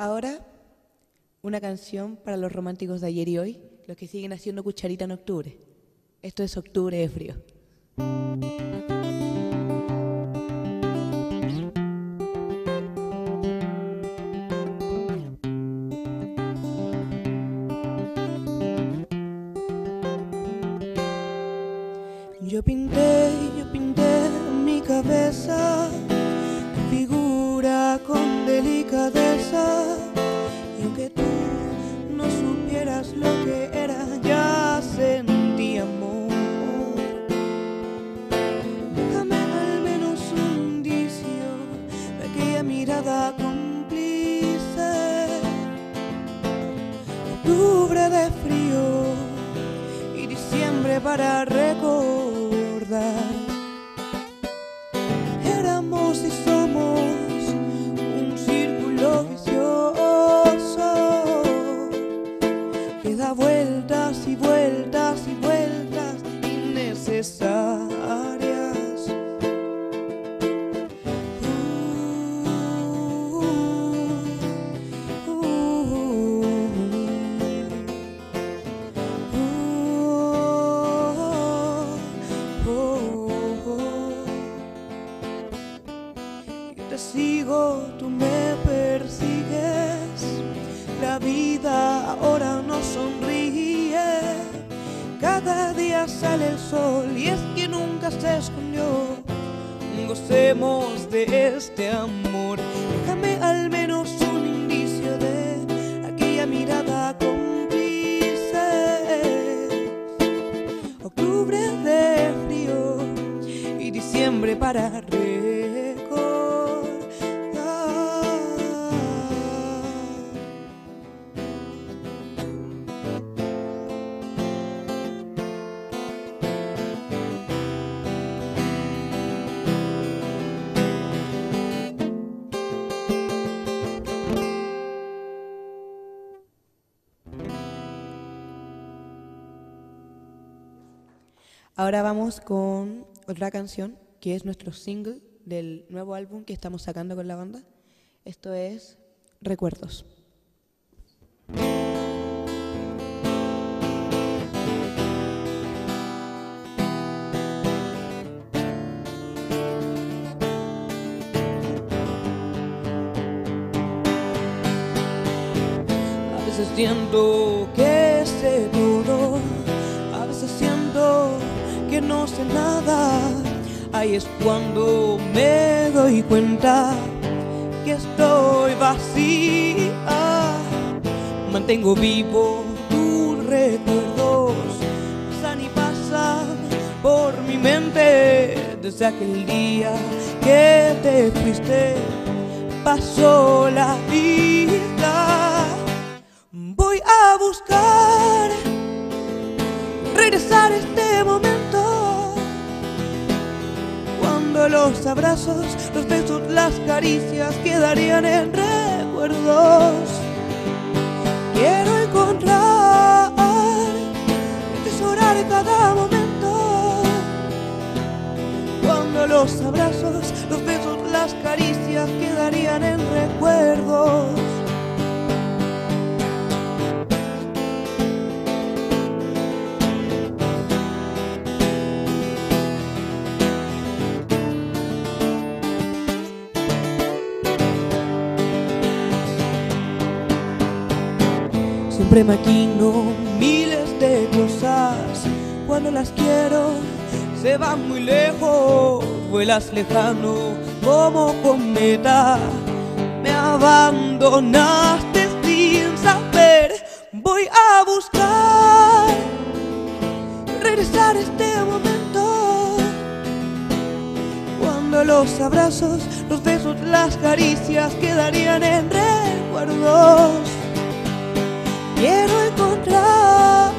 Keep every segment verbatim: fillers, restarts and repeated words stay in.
Ahora, una canción para los románticos de ayer y hoy, los que siguen haciendo cucharita en octubre. Esto es Octubre de Frío. Yo pinté, yo pinté en mi cabeza tu figura con delicadeza, y aunque tú no supieras lo que era, ya sentí amor. Déjame al menos un indicio de aquella mirada cómplice. Octubre de frío y diciembre para recordar. Éramos y somos un círculo vicioso que da vueltas y vueltas y vueltas innecesarias. uh, uh, uh, uh, uh, uh, Sigo, tú me persigues, la vida ahora no sonríe, cada día sale el sol y es que nunca se escondió. Gocemos de este amor, déjame al menos un indicio de aquella mirada cómplice. Octubre de frío y diciembre para reír. Ahora vamos con otra canción que es nuestro single del nuevo álbum que estamos sacando con la banda. Esto es Recuerdos. A veces siento que se mudó, a veces siento que no sé nada, ahí es cuando me doy cuenta que estoy vacía. Mantengo vivo tus recuerdos, pasan y pasan por mi mente. Desde aquel día que te fuiste, pasó la vida. Voy a buscar regresar este momento, los abrazos, los besos, las caricias quedarían en recuerdos. Quiero encontrar, atesorar cada momento, cuando los abrazos, los besos, las caricias quedarían en recuerdos. Siempre maquino miles de cosas, cuando las quiero se van muy lejos. Vuelas lejano como cometa, me abandonaste sin saber. Voy a buscar regresar este momento, cuando los abrazos, los besos, las caricias quedarían en recuerdos. Quiero encontrar,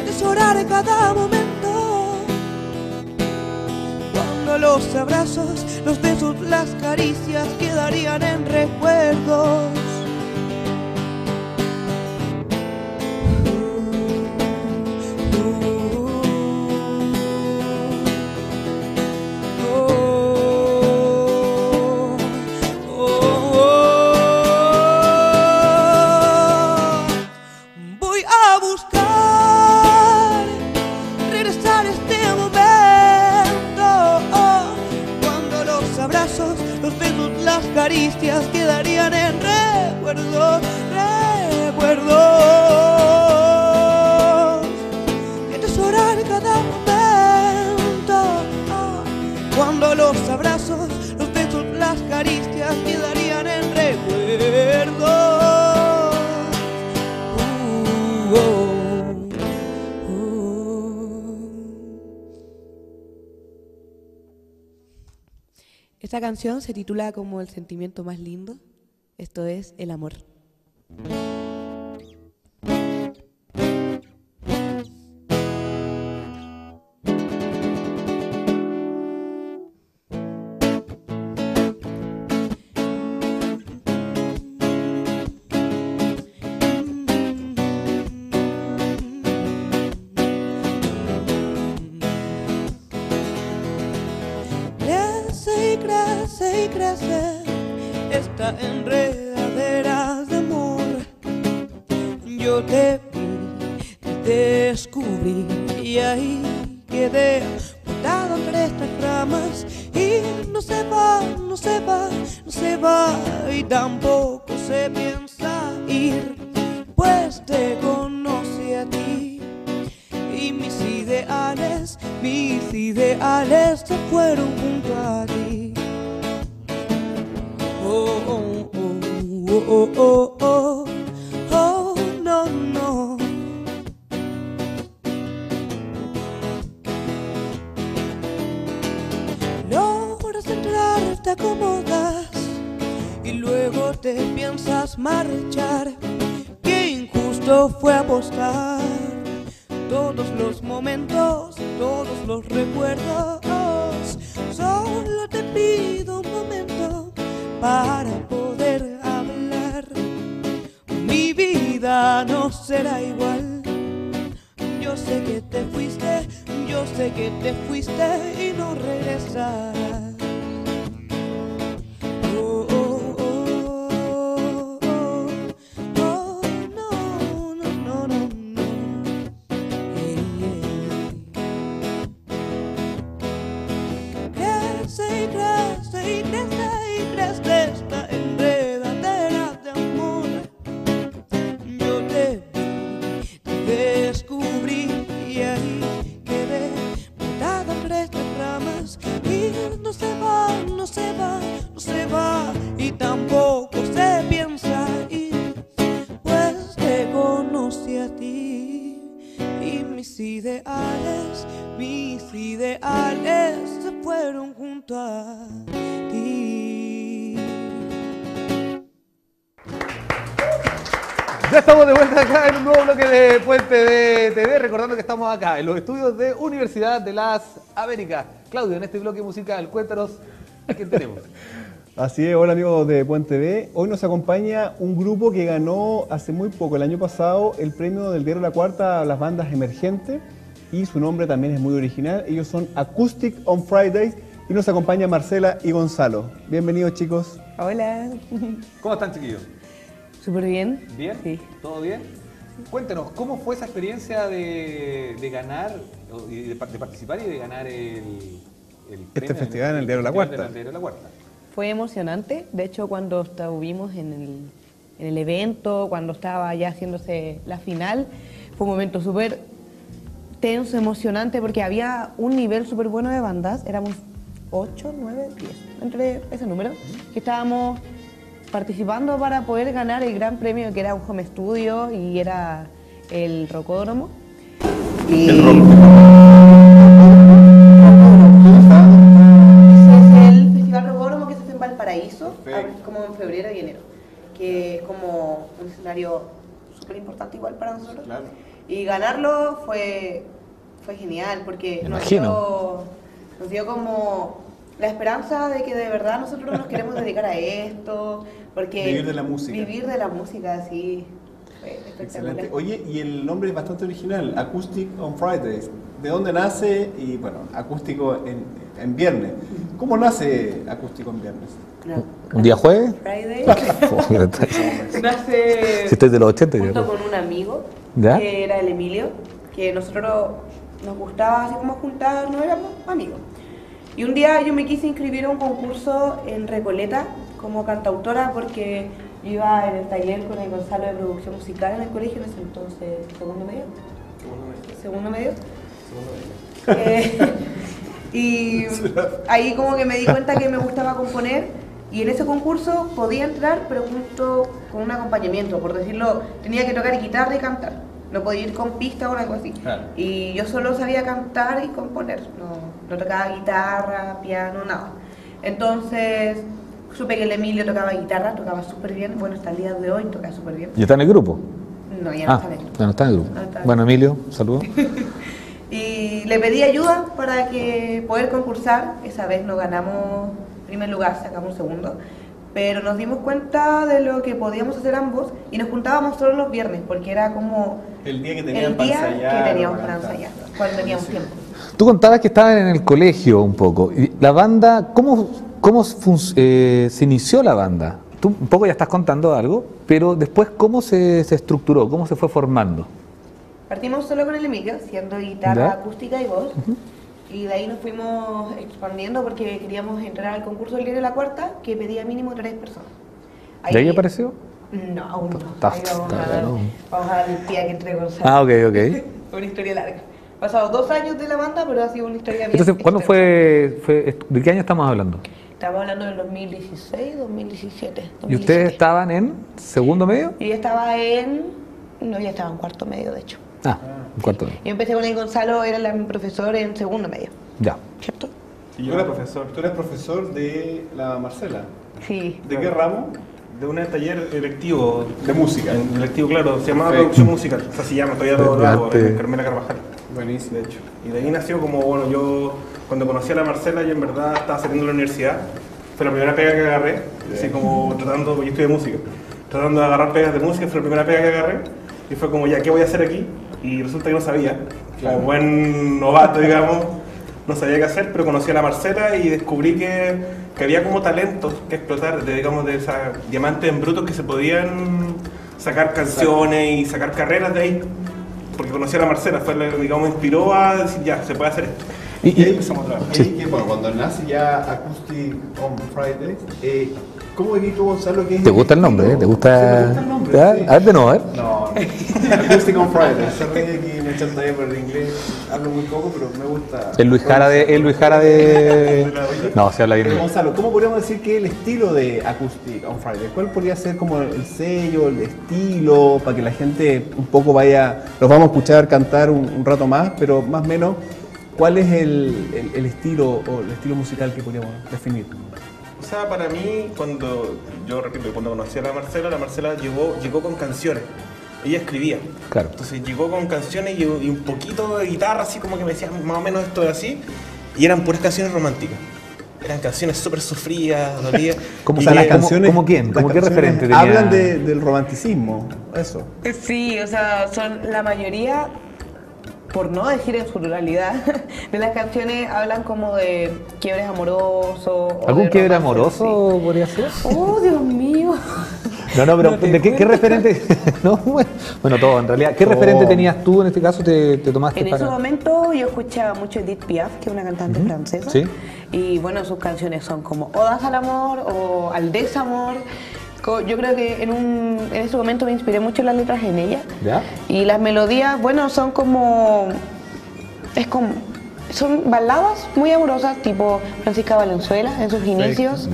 atesorar cada momento, cuando los abrazos, los besos, las caricias quedarían en recuerdos. Uh, uh, uh, oh, oh, oh, oh. caricias quedarían en recuerdos, recuerdos que atesorar cada momento. Cuando los abrazos, los besos, las caricias quedarían en recuerdos. Uh, oh. Esta canción se titula como el sentimiento más lindo, esto es el amor. Esta enredadera de amor, yo te vi, te descubrí y ahí quedé botado entre estas ramas. Y no se va, no se va, no se va y tampoco se piensa ir, pues te conocí a ti y mis ideales, mis ideales se fueron junto a ti. Oh, oh, oh, oh, oh, oh, oh, no, no. Logras entrar, te acomodas y luego te piensas marchar. Qué injusto fue apostar todos los momentos, todos los recuerdos. Solo te pido un momento para poder hablar. Mi vida no será igual. Yo sé que te fuiste, yo sé que te fuiste y no regresarás. Oh, oh, oh, oh, oh, oh, no, no, no, no, no. Yeah, yeah. Crece y crece y crece. De esta enredadera de amor, yo te vi, te descubrí y ahí quedé montada entre estas ramas. Y no se va, no se va, no se va y tampoco se piensa ir, pues te conocí a ti y mis ideales, mis ideales se fueron junto a ti. Ya estamos de vuelta acá en un nuevo bloque de Puente de T V, recordando que estamos acá en los estudios de Universidad de las Américas. Claudio, en este bloque musical, cuéntanos qué tenemos. Así es, hola amigos de Puente T V. Hoy nos acompaña un grupo que ganó hace muy poco, el año pasado, el premio del Diario La Cuarta a las bandas emergentes y su nombre también es muy original. Ellos son Acoustic on Fridays y nos acompaña Marcela y Gonzalo. Bienvenidos chicos. Hola. ¿Cómo están chiquillos? Súper bien. ¿Bien? Sí. ¿Todo bien? Cuéntenos, ¿cómo fue esa experiencia de, de ganar, de, de participar y de ganar el, el este festival en el Diario La Cuarta? Fue emocionante. De hecho, cuando estuvimos en el, en el evento, cuando estaba ya haciéndose la final, fue un momento súper tenso, emocionante, porque había un nivel súper bueno de bandas. Éramos ocho, nueve, diez, entre ese número, que estábamos participando para poder ganar el gran premio que era un home studio y era el Rockódromo. Y el Rockódromo. Es el Festival Rockódromo que se hace en Valparaíso, como en febrero y enero, que es como un escenario súper importante igual para nosotros. Claro. Y ganarlo fue, fue genial porque nos dio, nos dio como la esperanza de que de verdad nosotros nos queremos dedicar a esto, porque vivir de la música, vivir de la música, sí. Excelente. Oye, y el nombre es bastante original, Acoustic on Fridays. ¿De dónde nace? Y bueno, acústico en, en viernes. ¿Cómo nace acústico en viernes? No. ¿Un día jueves? Friday. Nace si estoy de los ochenta, junto con un amigo, ¿ya? Que era el Emilio, que nosotros nos gustaba así como juntar, no éramos amigos. Y un día yo me quise inscribir a un concurso en Recoleta como cantautora porque iba en el taller con el Gonzalo de producción musical en el colegio en ese entonces, segundo medio. Segundo medio. Segundo medio. Segundo medio. Eh, y ahí como que me di cuenta que me gustaba componer y en ese concurso podía entrar pero junto con un acompañamiento, por decirlo, tenía que tocar guitarra y cantar. No podía ir con pista o algo así. Claro. Y yo solo sabía cantar y componer. No, no tocaba guitarra, piano, nada. Entonces, supe que el Emilio tocaba guitarra, tocaba súper bien. Bueno, hasta el día de hoy toca súper bien. ¿Y está en el grupo? No, ya no ah, está en el grupo. Ya no está en el grupo. No está. Bueno, Emilio, saludos. Y le pedí ayuda para que poder concursar. Esa vez no ganamos primer lugar, sacamos segundo. Pero nos dimos cuenta de lo que podíamos hacer ambos y nos juntábamos solo los viernes porque era como el día que teníamos para ensayar, que teníamos para ensayar, cuando teníamos sí. tiempo. Tú contabas que estaban en el colegio un poco. La banda, ¿cómo, cómo eh, se inició la banda? Tú un poco ya estás contando algo, pero después ¿cómo se, se estructuró? ¿Cómo se fue formando? Partimos solo con el Emilio, siendo guitarra ¿Ya? acústica y voz. Uh-huh. Y de ahí nos fuimos expandiendo porque queríamos entrar al concurso del Diario La Cuarta que pedía mínimo tres personas. Ahí... ¿De ahí apareció? No, aún no. Ahí vamos, a dar, vamos a dar el día que entre Gonzalo. Ah, ok, ok. Una historia larga. Pasado dos años de la banda, pero ha sido una historia bien. Entonces, ¿cuándo fue, fue? ¿De qué año estamos hablando? Estamos hablando del dos mil dieciséis, dos mil diecisiete. ¿Y ustedes estaban en segundo medio? Y yo estaba en... No, ya estaba en cuarto medio, de hecho. Ah, un cuarto medio. Yo empecé con el Gonzalo, era la, mi profesor en segundo medio. Ya. ¿Cierto? Y yo era profesor. Tú eres profesor de la Marcela. Sí. ¿De qué ramo? De un taller electivo de música. Electivo, claro. Se llamaba producción musical. O sea, se llama todavía todo nuevo, en Carmela Carvajal. Buenísimo, de hecho. Y de ahí nació como, bueno, yo cuando conocí a la Marcela, yo en verdad estaba saliendo de la universidad. Fue la primera pega que agarré. Así como tratando, yo estudié música. Tratando de agarrar pegas de música, fue la primera pega que agarré. Y fue como, ya, ¿qué voy a hacer aquí? Y resulta que no sabía, como buen novato, digamos, no sabía qué hacer, pero conocí a la Marcela y descubrí que, que había como talentos que explotar, de, digamos, de esos diamantes en bruto que se podían sacar canciones y sacar carreras de ahí, porque conocí a la Marcela, fue la que, digamos, inspiró a decir, ya, se puede hacer esto. Y, y, y ahí empezamos otra vez. Sí. Y, bueno, cuando nace ya Acoustic on Fridays, eh, ¿cómo venís tú, Gonzalo? Que ¿Te gusta el nombre? ¿eh? ¿Te gusta? Sí, gusta el nombre. Sí. A ver de nuevo, a ver. No, Acoustic on Fridays. Yo reí aquí, me echan talla por el inglés. Hablo muy poco, pero me gusta. El Luis Jara de... El Luis Jara de... no, se habla bien. Pero, Gonzalo, ¿cómo podríamos decir que el estilo de Acoustic on Fridays? ¿Cuál podría ser como el sello, el estilo? Para que la gente un poco vaya... Los vamos a escuchar cantar un, un rato más, pero más o menos... ¿Cuál es el, el, el estilo o el estilo musical que podríamos definir? O sea, para mí, cuando yo repito, cuando conocí a la Marcela, la Marcela llegó, llegó con canciones. Ella escribía. Claro. Entonces llegó con canciones y, y un poquito de guitarra, así como que me decían más o menos esto de así. Y eran puras canciones románticas. Eran canciones súper sufridas, dolidas. ¿Cómo, o sea, las canciones, ¿cómo, cómo quién? ¿Cómo qué referente tenía? Hablan de, del romanticismo, eso. Sí, o sea, son la mayoría... por no decir en su pluralidad, de las canciones hablan como de quiebres amorosos. ¿Algún quiebre amoroso sí. podría ser? ¡Oh, Dios mío! No, no, pero no ¿de qué, qué referente? No, bueno, todo en realidad. ¿Qué oh. referente tenías tú en este caso? ¿Te, te tomaste en para... ese momento yo escuchaba mucho Edith Piaf, que es una cantante uh-huh. francesa. ¿Sí? Y bueno, sus canciones son como Odas al amor o Al desamor. Yo creo que en, un, en ese momento me inspiré mucho en las letras en ella. ¿Ya? Y las melodías, bueno, son como, es como... Son baladas muy amorosas, tipo Francisca Valenzuela en sus inicios.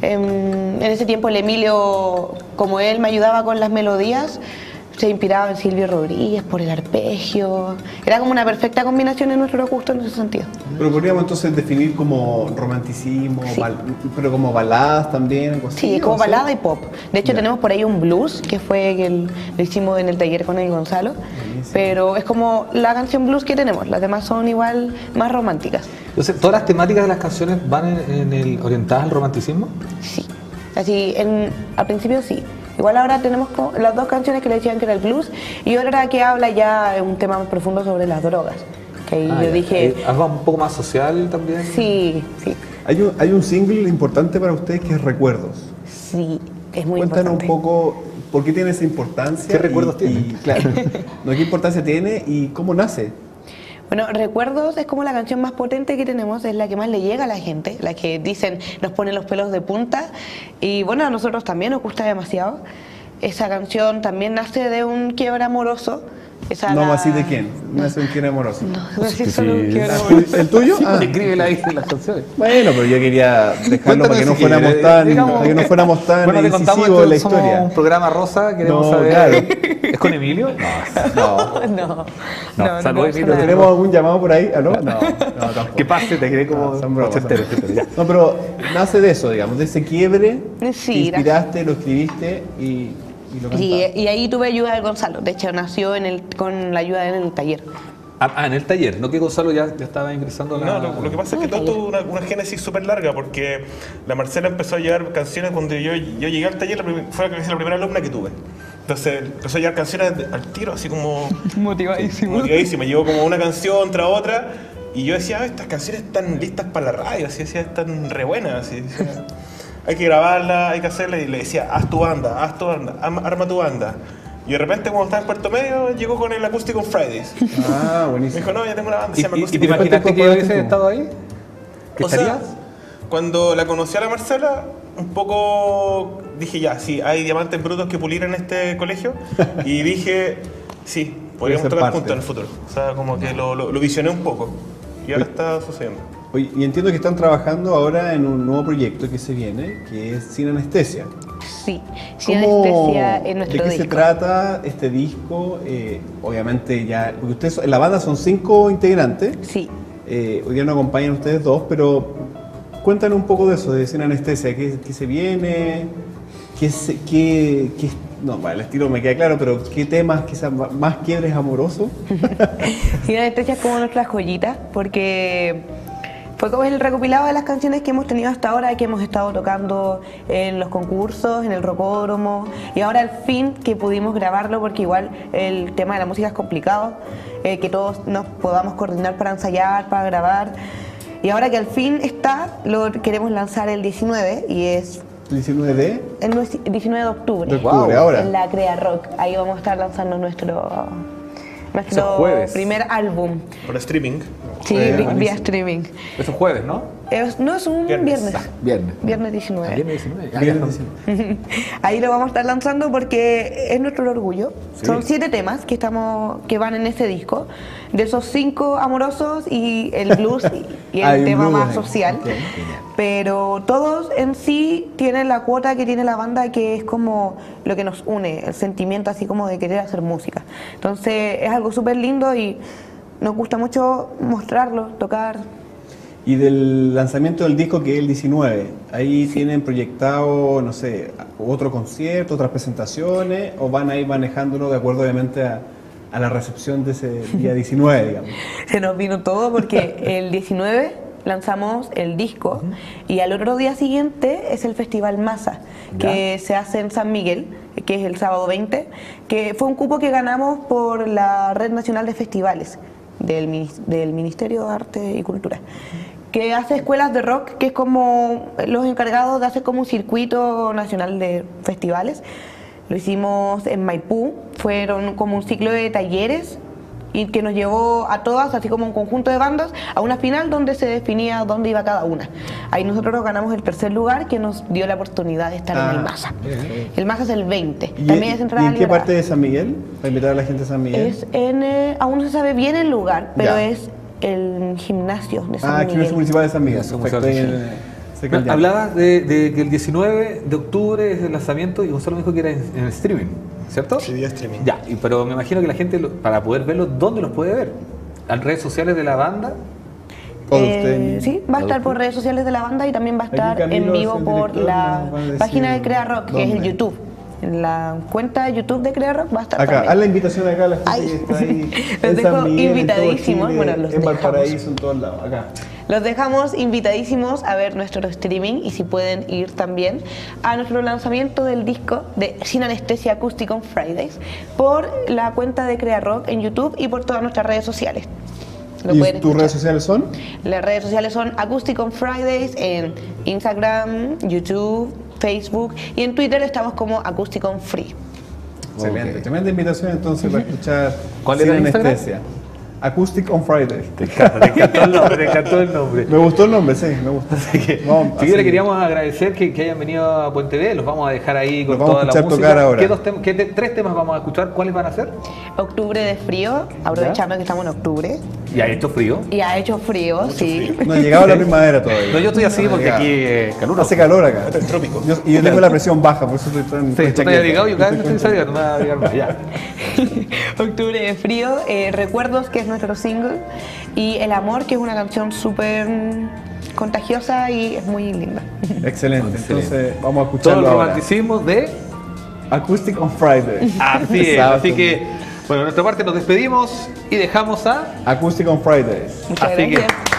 En, en ese tiempo el Emilio, como él me ayudaba con las melodías, se inspiraba en Silvio Rodríguez por el arpegio. Era como una perfecta combinación en nuestro gusto en ese sentido. Pero podríamos entonces definir como romanticismo, sí. bal pero como baladas también. Algo así, sí, como balada sea? Y pop. De hecho, ya. tenemos por ahí un blues que fue el, lo hicimos en el taller con el Gonzalo. Buenísimo. Pero es como la canción blues que tenemos. Las demás son igual más románticas. Entonces, ¿todas las temáticas de las canciones van en, en el, orientadas al romanticismo? Sí. Así, en, al principio sí. Igual ahora tenemos las dos canciones que le decían que era el blues y otra que habla ya un tema más profundo sobre las drogas. Que ahí ah, yo dije... ¿Algo un poco más social también? Sí, sí. Hay un, hay un single importante para ustedes que es Recuerdos. Sí, es muy Cuéntanos importante. Cuéntanos un poco por qué tiene esa importancia. ¿Qué recuerdos y, tiene? Y, claro, no, ¿qué importancia tiene y cómo nace? Bueno, Recuerdos es como la canción más potente que tenemos, es la que más le llega a la gente, la que dicen nos pone los pelos de punta, y bueno, a nosotros también nos gusta demasiado. Esa canción también nace de un quiebre amoroso. Esa no, la... así de quién, no es un quiebre amoroso. No, no es solo un quiebre amoroso. ¿El tuyo? Ah. Escribe la isla en las canciones. Bueno, pero yo quería dejarlo para que, si no fuéramos tan, digamos, para que no fuéramos tan bueno, incisivos en la somos historia. Un programa rosa, queremos no, saber. Claro. ¿Es con Emilio? No, no, no. no, no saludos, Emilio. ¿Tenemos algún llamado por ahí? ¿Aló? No, no, tampoco. Que pase, te quedé como ochentero. No, pero nace de eso, digamos, de ese quiebre. Sí, te inspiraste, lo escribiste y... Y, y ahí tuve ayuda de Gonzalo, de hecho nació en el, con la ayuda en el taller. Ah, en el taller, no que Gonzalo ya, ya estaba ingresando a la... No, lo, lo que pasa es que todo tuvo una, una génesis súper larga, porque la Marcela empezó a llevar canciones cuando yo, yo llegué al taller, la fue la, la primera alumna que tuve. Entonces empezó a llevar canciones al tiro, así como... Motivadísima. Motivadísima, llevó como una canción tras otra, y yo decía, estas canciones están listas para la radio, así decía, están re buenas, así decía. Hay que grabarla, hay que hacerla, y le decía, haz tu banda, haz tu banda, arma tu banda. Y de repente, cuando estaba en Puerto Medio, llegó con el Acoustic on Fridays. Ah, buenísimo. Me dijo, no, ya tengo una banda, se llama Acoustic. ¿Y te imaginaste que hubiese estado ahí? ¿Qué estarías? Cuando la conocí a la Marcela, un poco dije, ya, sí, hay diamantes brutos que pulir en este colegio. Y dije, sí, podríamos tocar juntos en el futuro. O sea, como que lo, lo, lo visioné un poco. Y ahora está sucediendo. Oye, y entiendo que están trabajando ahora en un nuevo proyecto que se viene, que es Sin Anestesia. Sí, Sin Anestesia es nuestro disco. ¿De qué se trata este disco? Eh, obviamente ya, porque ustedes, en la banda son cinco integrantes. Sí. Eh, hoy día no acompañan ustedes dos, pero cuéntanos un poco de eso, de Sin Anestesia, qué, qué se viene, qué, se, qué, qué no, el estilo me queda claro, pero ¿qué temas, quizás más quiebres amorosos? Sin Anestesia es como nuestra joyita, porque fue como el recopilado de las canciones que hemos tenido hasta ahora, que hemos estado tocando en los concursos, en el Rockódromo, y ahora al fin que pudimos grabarlo, porque igual el tema de la música es complicado, eh, que todos nos podamos coordinar para ensayar, para grabar, y ahora que al fin está, lo queremos lanzar el diecinueve, y es... ¿diecinueve de? El diecinueve de octubre. De octubre, wow, ahora. En la Crea Rock. Ahí vamos a estar lanzando nuestro, nuestro primer álbum. Por streaming. Sí, eh, vía streaming. Es un jueves, ¿no? Es, no, es un viernes. Viernes. Ah, viernes. Viernes diecinueve. Ah, viernes diecinueve. Ah, viernes diecinueve. Ahí lo vamos a estar lanzando porque es nuestro orgullo. Sí. Son siete temas que, estamos, que van en ese disco. De esos cinco amorosos y el blues y, y el Hay tema más social. Okay. Pero todos en sí tienen la cuota que tiene la banda, que es como lo que nos une, el sentimiento así como de querer hacer música. Entonces es algo súper lindo y nos gusta mucho mostrarlo, tocar. Y del lanzamiento del disco, que es el diecinueve, ¿ahí sí tienen proyectado, no sé, otro concierto, otras presentaciones, o van a ir manejándolo de acuerdo obviamente a, a la recepción de ese día diecinueve, digamos? Se nos vino todo porque el diecinueve lanzamos el disco, uh-huh, y al otro día siguiente es el festival Masa, que se hace en San Miguel, que es el sábado veinte, que fue un cupo que ganamos por la Red Nacional de Festivales Del, del Ministerio de Arte y Cultura, que hace escuelas de rock, que es como los encargados de hacer como un circuito nacional de festivales. Lo hicimos en Maipú, fueron como un ciclo de talleres y que nos llevó a todas, así como un conjunto de bandas, a una final donde se definía dónde iba cada una. Ahí nosotros ganamos el tercer lugar, que nos dio la oportunidad de estar ah, en el Masa. Eh, eh. El Masa es el veinte. También es entrada ¿Y en liberada. Qué parte de San Miguel? Para invitar a la gente a San Miguel. Es en, eh, aún no se sabe bien el lugar, pero ya. es el gimnasio de San ah, Miguel. Ah, gimnasio municipal de San Miguel. Perfecto. Hablabas de, de que el diecinueve de octubre es el lanzamiento y Gonzalo me dijo que era en, en el streaming, ¿cierto? Sí, vía streaming. Ya, y, pero me imagino que la gente, lo, para poder verlo, ¿dónde los puede ver? ¿A redes sociales de la banda? Eh, sí, va a estar por redes sociales de la banda y también va a estar en vivo por la página de Crea Rock, que es el YouTube. En la cuenta de YouTube de Crea Rock va a estar acá. Haz la invitación acá a la gente que está ahí. Los dejo invitadísimos. Bueno, los en Valparaíso, en todos lados, acá. Los dejamos invitadísimos a ver nuestro streaming y si pueden ir también a nuestro lanzamiento del disco de Sin Anestesia Acoustic on Fridays por la cuenta de Crea Rock en YouTube y por todas nuestras redes sociales. Lo ¿Y tus escuchar. redes sociales son? Las redes sociales son Acoustic on Fridays en Instagram, YouTube, Facebook y en Twitter estamos como Acoustic on Free. Excelente, okay. Tremenda invitación entonces para escuchar ¿Cuál Sin Anestesia. Acoustic on Fridays. Te encanta, te encantó el nombre, te encantó el nombre. Me gustó el nombre, sí, me gustó. Así que, no, así le queríamos agradecer que, que hayan venido a Puente T V, los vamos a dejar ahí con toda la música. ¿Qué, dos tem qué te tres temas vamos a escuchar? ¿Cuáles van a ser? Octubre de frío, aprovechando ¿Ya? que estamos en octubre. ¿Y ha hecho frío? Y ha hecho frío, Mucho sí. Frío. No ha llegado la primavera todavía. No, yo estoy así no, porque aquí eh, calor. Hace calor acá. Es el trópico. Yo, y yo tengo la presión baja, por eso estoy tan... Sí, tú te has llegado, yo cada vez no estoy saliendo, no me voy a llegar más, ya. Octubre de frío, eh, Recuerdos, que es nuestro single, y El amor, que es una canción súper contagiosa y es muy linda. Excelente, entonces vamos a escuchar todo el romanticismo de Acoustic on Friday. Así es, así que, bueno, de nuestra parte nos despedimos y dejamos a Acoustic on Fridays. Muchas gracias. Así que...